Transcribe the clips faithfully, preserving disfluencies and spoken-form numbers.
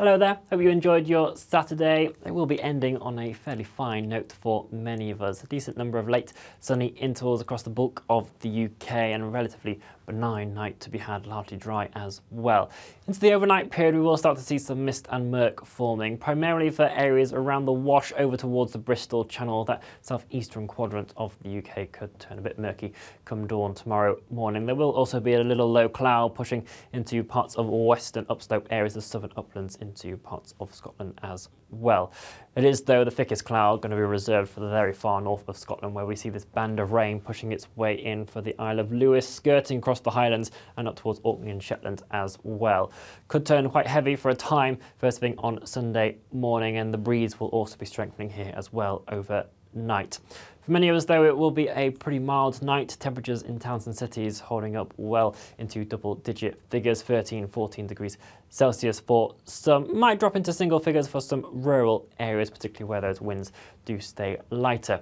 Hello there, hope you enjoyed your Saturday. It will be ending on a fairly fine note for many of us. A decent number of late sunny intervals across the bulk of the U K and a relatively benign night to be had, largely dry as well. Into the overnight period we will start to see some mist and murk forming, primarily for areas around the Wash over towards the Bristol Channel. That southeastern quadrant of the U K could turn a bit murky come dawn tomorrow morning. There will also be a little low cloud pushing into parts of western upslope areas, the southern uplands in to parts of Scotland as well. It is, though, the thickest cloud going to be reserved for the very far north of Scotland, where we see this band of rain pushing its way in for the Isle of Lewis, skirting across the Highlands and up towards Orkney and Shetland as well. Could turn quite heavy for a time first thing on Sunday morning, and the breeze will also be strengthening here as well overnight. For many of us, though, it will be a pretty mild night. Temperatures in towns and cities holding up well into double-digit figures, thirteen, fourteen degrees Celsius for some. Might drop into single figures for some rural areas, particularly where those winds do stay lighter.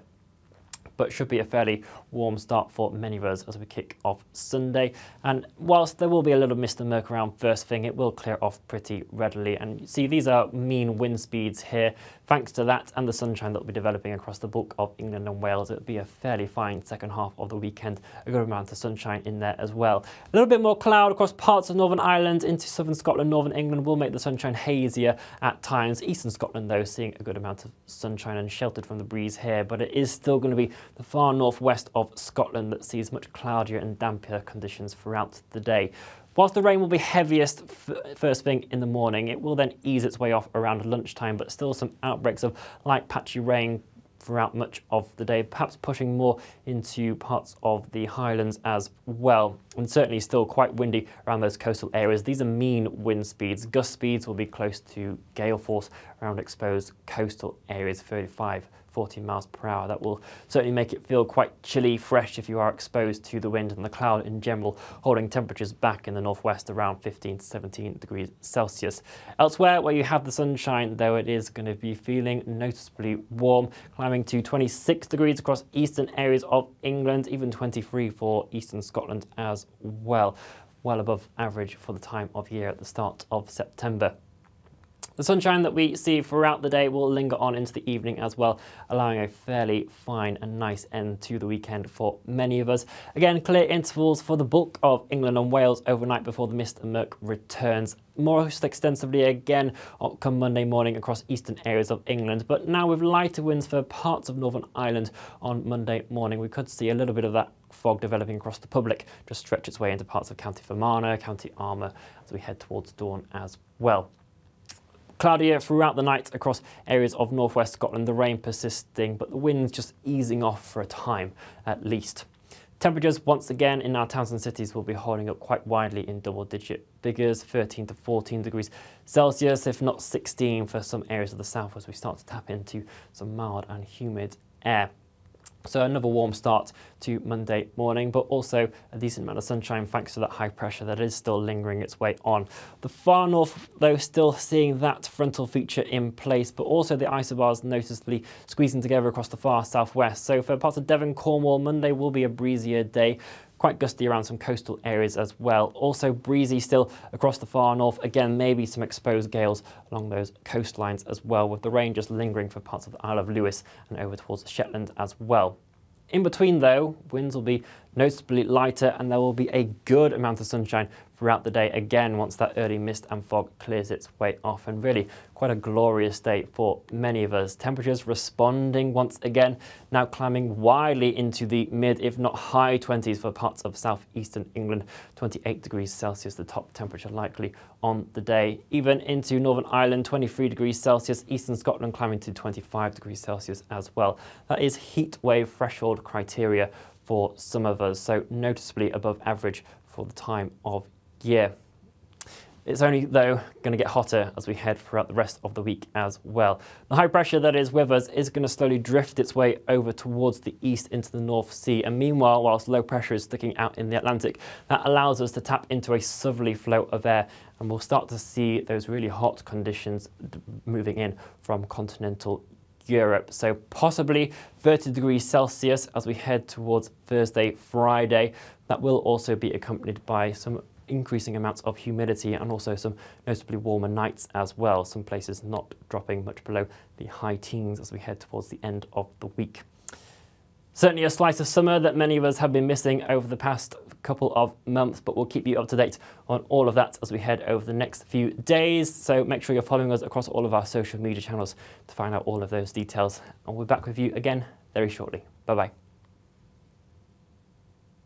But should be a fairly warm start for many of us as we kick off Sunday. And whilst there will be a little mist and murk around first thing, it will clear off pretty readily. And you see, these are mean wind speeds here. Thanks to that and the sunshine that will be developing across the bulk of England and Wales, it'll be a fairly fine second half of the weekend. A good amount of sunshine in there as well. A little bit more cloud across parts of Northern Ireland into southern Scotland. Northern England will make the sunshine hazier at times. Eastern Scotland, though, seeing a good amount of sunshine and sheltered from the breeze here, but it is still going to be the far northwest of Scotland that sees much cloudier and damper conditions throughout the day. Whilst the rain will be heaviest f first thing in the morning, it will then ease its way off around lunchtime, but still some outbreaks of light patchy rain throughout much of the day, perhaps pushing more into parts of the Highlands as well, and certainly still quite windy around those coastal areas. These are mean wind speeds. Gust speeds will be close to gale force around exposed coastal areas, thirty-five, forty miles per hour. That will certainly make it feel quite chilly, fresh if you are exposed to the wind and the cloud in general, holding temperatures back in the northwest around fifteen to seventeen degrees Celsius. Elsewhere where you have the sunshine, though, it is going to be feeling noticeably warm, climbing to twenty-six degrees across eastern areas of England, even twenty-three for eastern Scotland as well. Well above average for the time of year at the start of September. The sunshine that we see throughout the day will linger on into the evening as well, allowing a fairly fine and nice end to the weekend for many of us. Again, clear intervals for the bulk of England and Wales overnight before the mist and murk returns. Most extensively again come Monday morning across eastern areas of England, but now with lighter winds for parts of Northern Ireland on Monday morning, we could see a little bit of that fog developing across the public, just stretch its way into parts of County Fermanagh, County Armagh as we head towards dawn as well. Cloudier throughout the night across areas of northwest Scotland, the rain persisting, but the winds just easing off for a time at least. Temperatures once again in our towns and cities will be holding up quite widely in double-digit figures, thirteen to fourteen degrees Celsius, if not sixteen for some areas of the south as we start to tap into some mild and humid air. So another warm start to Monday morning, but also a decent amount of sunshine thanks to that high pressure that is still lingering its way on. The far north, though, still seeing that frontal feature in place, but also the isobars noticeably squeezing together across the far southwest. So for parts of Devon, Cornwall, Monday will be a breezier day. Quite gusty around some coastal areas as well. Also breezy still across the far north. Again, maybe some exposed gales along those coastlines as well, with the rain just lingering for parts of the Isle of Lewis and over towards Shetland as well. In between, though, winds will be noticeably lighter and there will be a good amount of sunshine throughout the day again once that early mist and fog clears its way off, and really quite a glorious day for many of us. Temperatures responding once again, now climbing widely into the mid if not high twenties for parts of southeastern England, twenty-eight degrees Celsius the top temperature likely on the day, even into Northern Ireland twenty-three degrees Celsius, eastern Scotland climbing to twenty-five degrees Celsius as well. That is heat wave threshold criteria for some of us, so noticeably above average for the time of year. It's only, though, going to get hotter as we head throughout the rest of the week as well. The high pressure that is with us is going to slowly drift its way over towards the east into the North Sea, and meanwhile, whilst low pressure is sticking out in the Atlantic, that allows us to tap into a southerly flow of air, and we'll start to see those really hot conditions moving in from continental Europe. So possibly thirty degrees Celsius as we head towards Thursday, Friday. That will also be accompanied by some increasing amounts of humidity and also some noticeably warmer nights as well, some places not dropping much below the high teens as we head towards the end of the week. Certainly a slice of summer that many of us have been missing over the past couple of months, but we'll keep you up to date on all of that as we head over the next few days. So make sure you're following us across all of our social media channels to find out all of those details. And we'll be back with you again very shortly. Bye-bye.